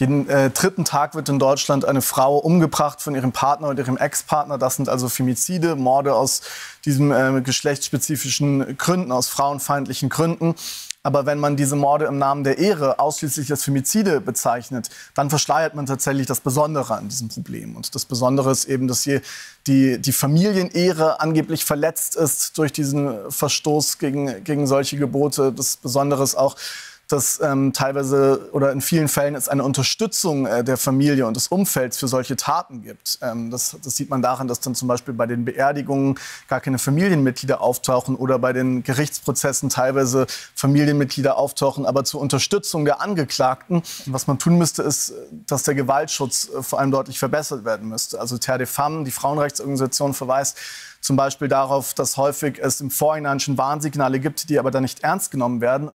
Jeden dritten Tag wird in Deutschland eine Frau umgebracht von ihrem Partner und ihrem Ex-Partner. Das sind also Femizide, Morde aus diesen geschlechtsspezifischen Gründen, aus frauenfeindlichen Gründen. Aber wenn man diese Morde im Namen der Ehre ausschließlich als Femizide bezeichnet, dann verschleiert man tatsächlich das Besondere an diesem Problem. Und das Besondere ist eben, dass hier die Familienehre angeblich verletzt ist durch diesen Verstoß gegen solche Gebote. Das Besondere ist auch, dass teilweise oder in vielen Fällen es eine Unterstützung der Familie und des Umfelds für solche Taten gibt. Das sieht man daran, dass dann zum Beispiel bei den Beerdigungen gar keine Familienmitglieder auftauchen oder bei den Gerichtsprozessen teilweise Familienmitglieder auftauchen, aber zur Unterstützung der Angeklagten. Was man tun müsste, ist, dass der Gewaltschutz vor allem deutlich verbessert werden müsste. Also Terre des Femmes, die Frauenrechtsorganisation, verweist zum Beispiel darauf, dass häufig es im Vorhinein schon Warnsignale gibt, die aber dann nicht ernst genommen werden.